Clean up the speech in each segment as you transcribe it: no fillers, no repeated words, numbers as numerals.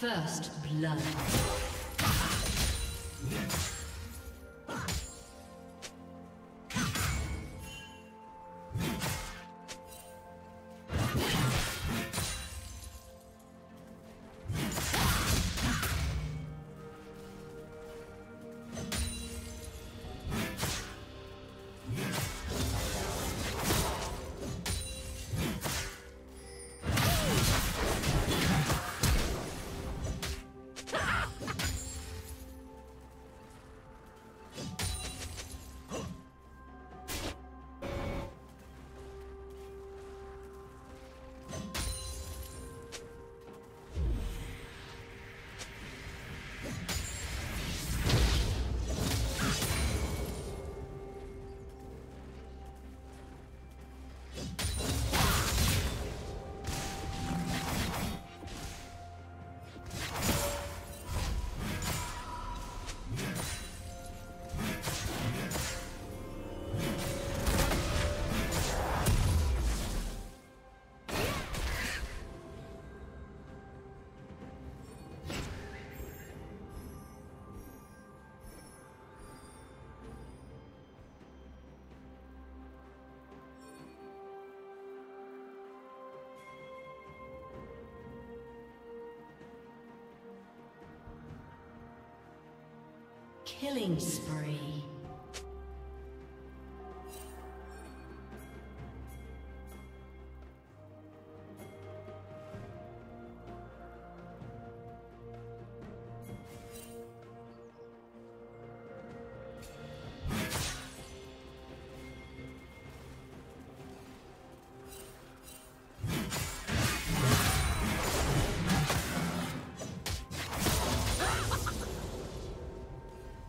First blood. Killing spree.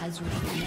Has really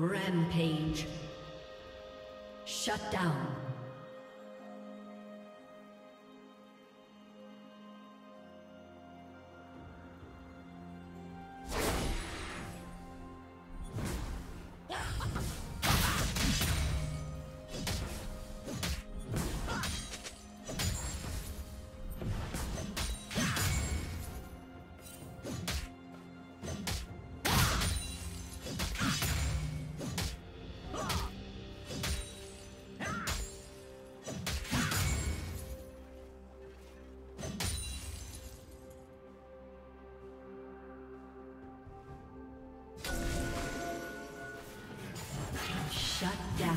rampage. Shut down. Shut down.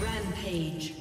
Rampage.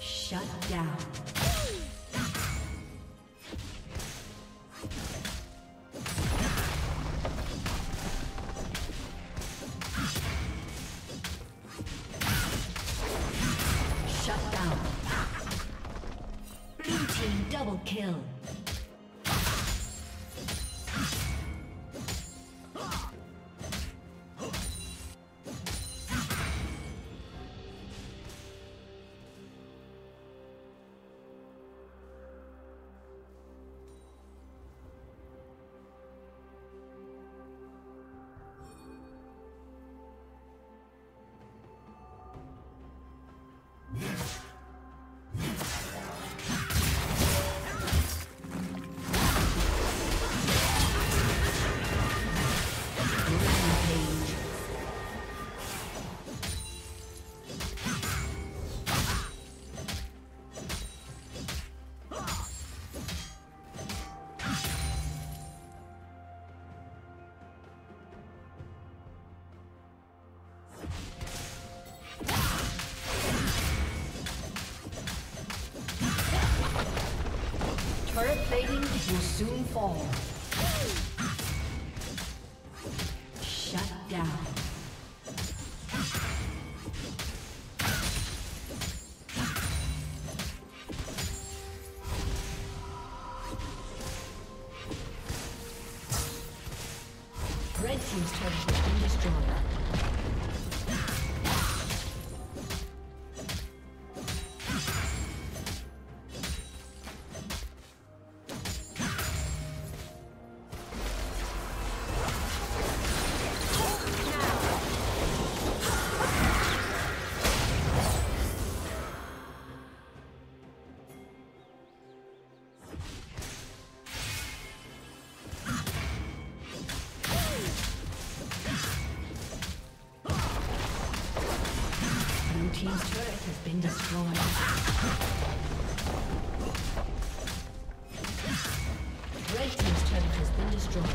Shut down. Shut down. Blue team double kill. plating will soon fall. Shut down. Red team's turret has been destroyed. Team's turret has been destroyed. Red team's turret has been destroyed.